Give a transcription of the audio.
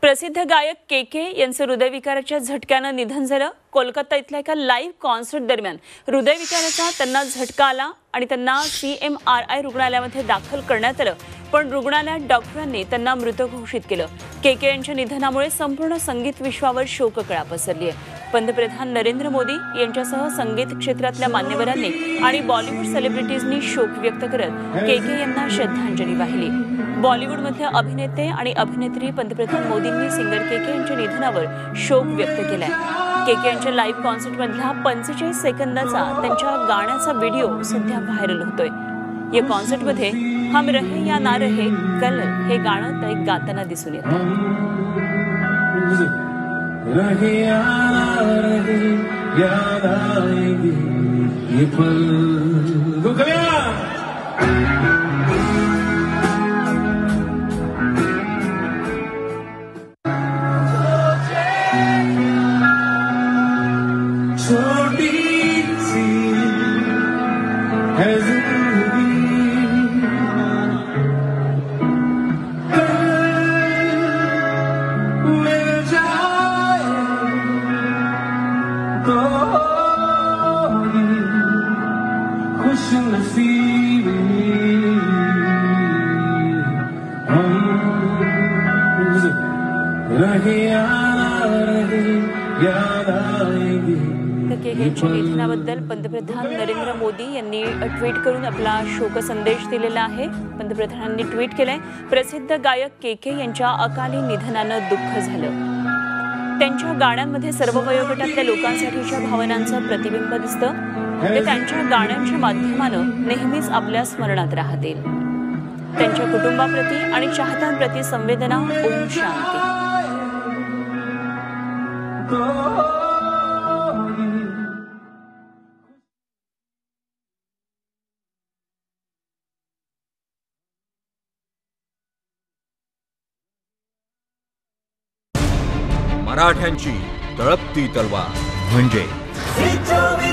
प्रसिद्ध गायक केके यांचे हृदयविकाराच्या झटक्याने निधन झाले। कोलकाता इथल्या एका लाइव कॉन्सर्ट दरम्यान हृदयविकाराचा त्यांना झटका आला आणि त्यांना CMRI रुग्णालयामध्ये दाखल करण्यात आले, पण रुग्णालयात डॉक्टरांनी त्यांना मृत घोषित केलं। केके यांच्या निधनामुळे संपूर्ण संगीत विश्वावर शोककळा पसरली आहे। पंतप्रधान नरेंद्र मोदी यांच्यासह संगीत क्षेत्रातल्या मान्यवरांनी आणि बॉलिवूड सेलिब्रिटीजनी शोक व्यक्त करत केके यांना श्रद्धांजली वाहिली। बॉलिवूडमधले अभिनेते आणि अभिनेत्री पंतप्रधान मोदींनी सिंगर केके यांच्या निधनावर शोक व्यक्त केलाय। केके यांच्या लाइव कॉन्सर्टमधला 45 सेकंदाचा त्यांच्या गाण्याचा व्हिडिओ सध्या व्हायरल होतोय। या कॉन्सर्टमध्ये हम रहे या ना रहे कल हे गाणं ते गाताना दिसून येतं। रहे या ना रहे याद आएगी ये पल रुकव्या। केकेंच्या निधनाबद्दल पंतप्रधान नरेंद्र मोदी यांनी ट्वीट करून आपला शोक संदेश दिलेला आहे। पंतप्रधानांनी ट्वीट केलंय, प्रसिद्ध गायक केके यांच्या अकाली निधनाने दुःख झालं। त्यांच्या गाण्यांमध्ये सर्व वयोगटातल्या लोकांसाठीच्या भावनांचं प्रतिबिंब दिसतं। ते त्यांच्या गाण्यांच्या माध्यमानं नेहमीच आपल्या स्मरणात राहतील। त्यांच्या कुटुंबाप्रती आणि चाहत्यांप्रती संवेदना। ओम शांती। मराठ्यांची तळपती तलवार म्हणजे